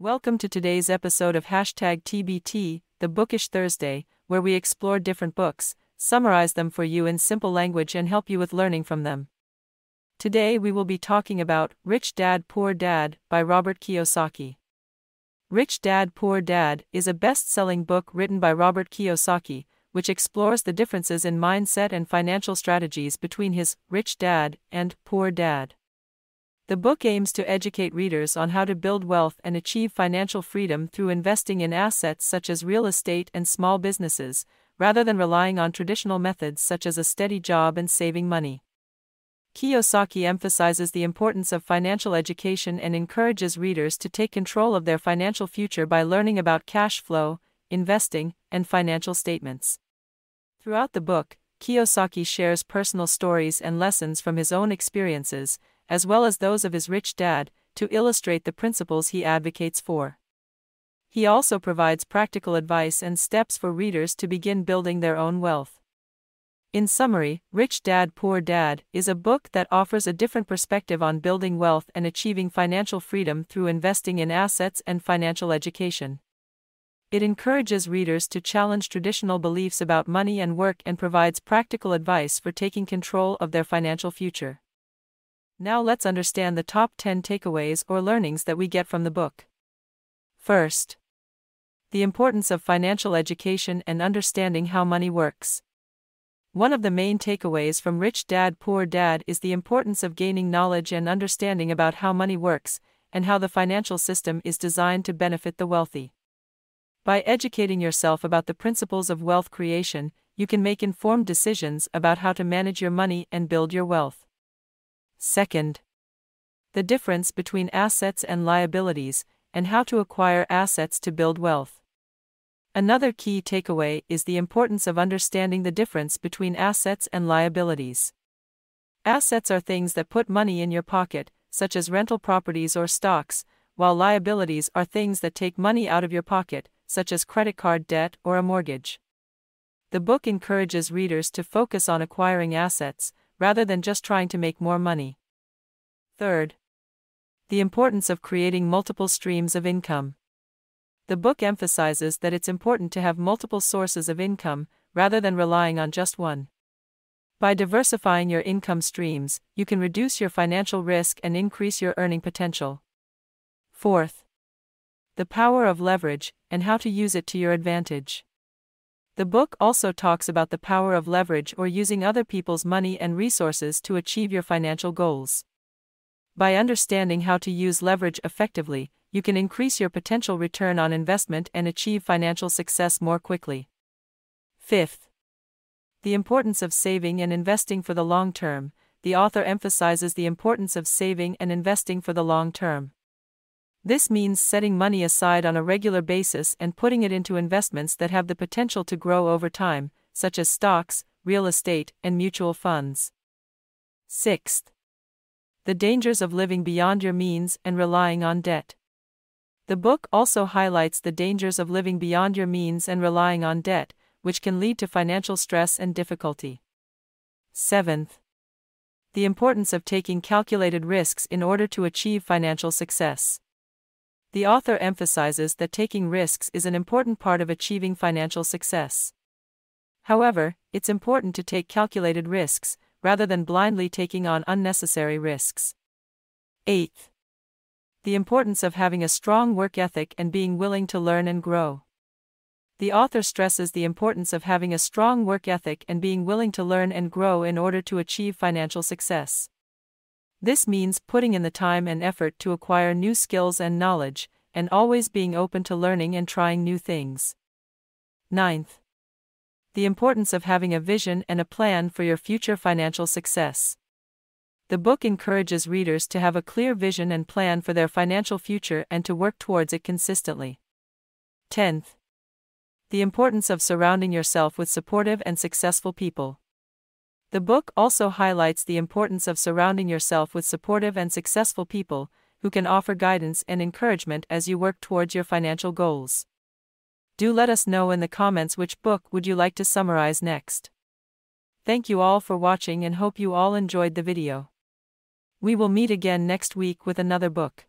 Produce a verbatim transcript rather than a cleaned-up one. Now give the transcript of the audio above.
Welcome to today's episode of Hashtag T B T, the Bookish Thursday, where we explore different books, summarize them for you in simple language and help you with learning from them. Today we will be talking about Rich Dad Poor Dad by Robert Kiyosaki. Rich Dad Poor Dad is a best-selling book written by Robert Kiyosaki, which explores the differences in mindset and financial strategies between his rich dad and poor dad. The book aims to educate readers on how to build wealth and achieve financial freedom through investing in assets such as real estate and small businesses, rather than relying on traditional methods such as a steady job and saving money. Kiyosaki emphasizes the importance of financial education and encourages readers to take control of their financial future by learning about cash flow, investing, and financial statements. Throughout the book, Kiyosaki shares personal stories and lessons from his own experiences, as well as those of his rich dad, to illustrate the principles he advocates for. He also provides practical advice and steps for readers to begin building their own wealth. In summary, Rich Dad Poor Dad is a book that offers a different perspective on building wealth and achieving financial freedom through investing in assets and financial education. It encourages readers to challenge traditional beliefs about money and work and provides practical advice for taking control of their financial future. Now let's understand the top ten takeaways or learnings that we get from the book. First, the importance of financial education and understanding how money works. One of the main takeaways from Rich Dad Poor Dad is the importance of gaining knowledge and understanding about how money works and how the financial system is designed to benefit the wealthy. By educating yourself about the principles of wealth creation, you can make informed decisions about how to manage your money and build your wealth. Second, the difference between assets and liabilities, and how to acquire assets to build wealth. Another key takeaway is the importance of understanding the difference between assets and liabilities. Assets are things that put money in your pocket, such as rental properties or stocks, while liabilities are things that take money out of your pocket, such as credit card debt or a mortgage. The book encourages readers to focus on acquiring assets, rather than just trying to make more money. Third, the importance of creating multiple streams of income. The book emphasizes that it's important to have multiple sources of income, rather than relying on just one. By diversifying your income streams, you can reduce your financial risk and increase your earning potential. Fourth, the power of leverage, and how to use it to your advantage. The book also talks about the power of leverage or using other people's money and resources to achieve your financial goals. By understanding how to use leverage effectively, you can increase your potential return on investment and achieve financial success more quickly. Fifth, the importance of saving and investing for the long term. The author emphasizes the importance of saving and investing for the long term. This means setting money aside on a regular basis and putting it into investments that have the potential to grow over time, such as stocks, real estate, and mutual funds. Sixth, the dangers of living beyond your means and relying on debt. The book also highlights the dangers of living beyond your means and relying on debt, which can lead to financial stress and difficulty. Seventh, the importance of taking calculated risks in order to achieve financial success. The author emphasizes that taking risks is an important part of achieving financial success. However, it's important to take calculated risks, rather than blindly taking on unnecessary risks. Eighth, the importance of having a strong work ethic and being willing to learn and grow. The author stresses the importance of having a strong work ethic and being willing to learn and grow in order to achieve financial success. This means putting in the time and effort to acquire new skills and knowledge, and always being open to learning and trying new things. Ninth, the importance of having a vision and a plan for your future financial success. The book encourages readers to have a clear vision and plan for their financial future and to work towards it consistently. Tenth, the importance of surrounding yourself with supportive and successful people. The book also highlights the importance of surrounding yourself with supportive and successful people, who can offer guidance and encouragement as you work towards your financial goals. Do let us know in the comments which book would you like to summarize next. Thank you all for watching and hope you all enjoyed the video. We will meet again next week with another book.